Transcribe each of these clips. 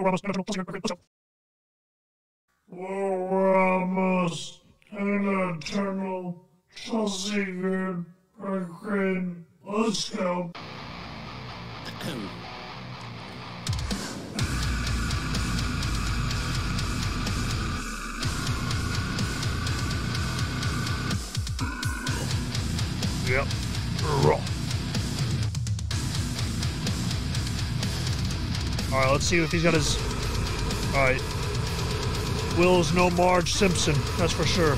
Will Ramos, Nocturnal, Chelsea Grin, let's go. Yep. Roll. Alright, let's see if he's got his... Alright. Will's no Marge Simpson, that's for sure.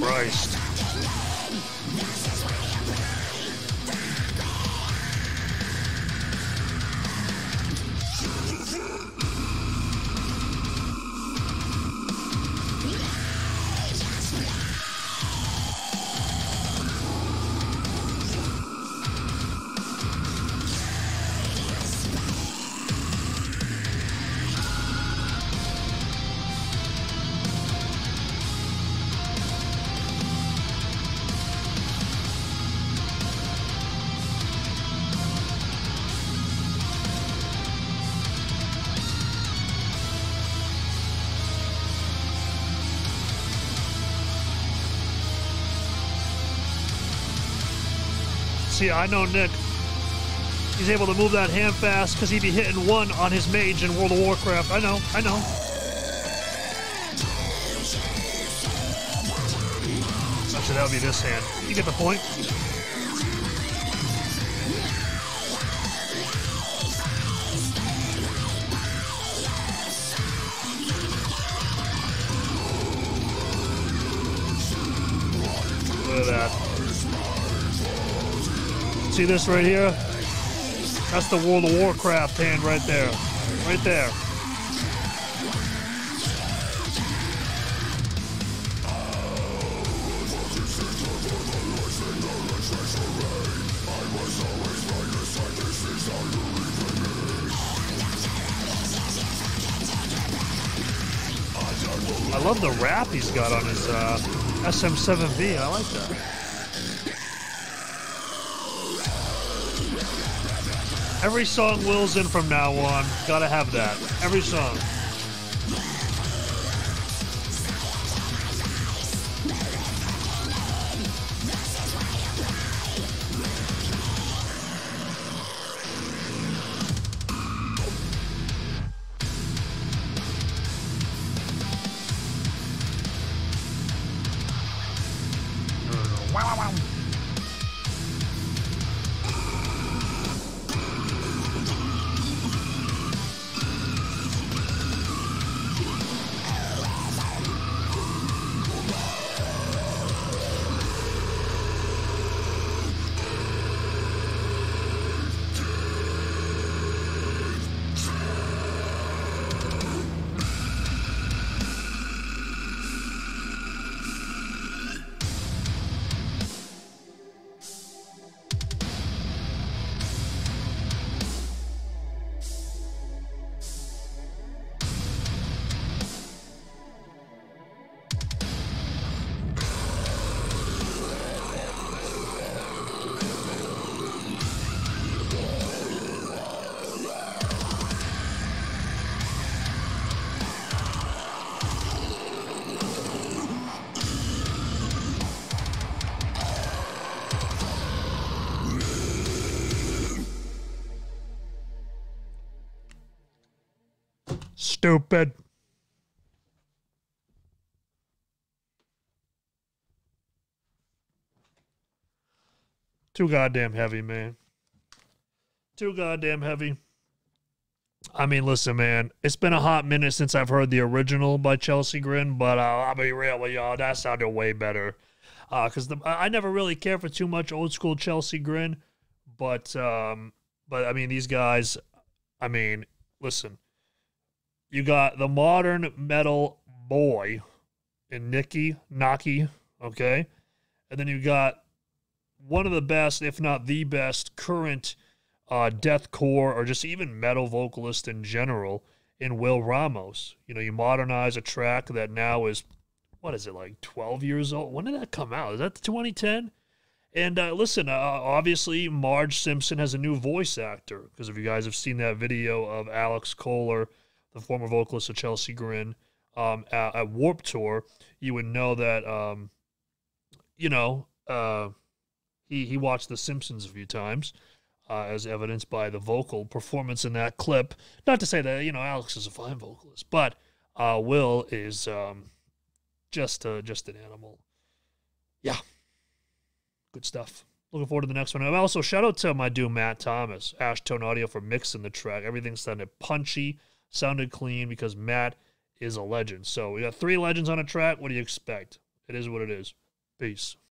Christ. See, I know Nik. He's able to move that hand fast because he'd be hitting one on his mage in World of Warcraft. I know, I know. Actually, that would be this hand. You get the point? Look at that. See this right here? That's the World of Warcraft hand right there. Right there. I love the wrap he's got on his SM7V. I like that. Every song Will's in from now on, gotta have that. Every song. Stupid. Too goddamn heavy, man. Too goddamn heavy. I mean, listen, man. It's been a hot minute since I've heard the original by Chelsea Grin, but I'll be real with y'all. That sounded way better. Because I never really cared for too much old school Chelsea Grin. But I mean, these guys, I mean, listen, you got the modern metal boy in Nik Nocturnal, okay? And then you got one of the best, if not the best, current deathcore or just even metal vocalist in general in Will Ramos. You know, you modernize a track that now is, what is it, like 12 years old? When did that come out? Is that 2010? And listen, obviously Marge Simpson has a new voice actor, because if you guys have seen that video of Alex Kohler, the former vocalist of Chelsea Grin, at Warped Tour, you would know that, you know, he watched The Simpsons a few times, as evidenced by the vocal performance in that clip. Not to say that, you know, Alex is a fine vocalist, but Will is just an animal. Yeah. Good stuff. Looking forward to the next one. And also, shout out to my dude Matt Thomas, Ash Tone Audio, for mixing the track. Everything sounded punchy, sounded clean, because Matt is a legend. So we got three legends on a track. What do you expect? It is what it is. Peace.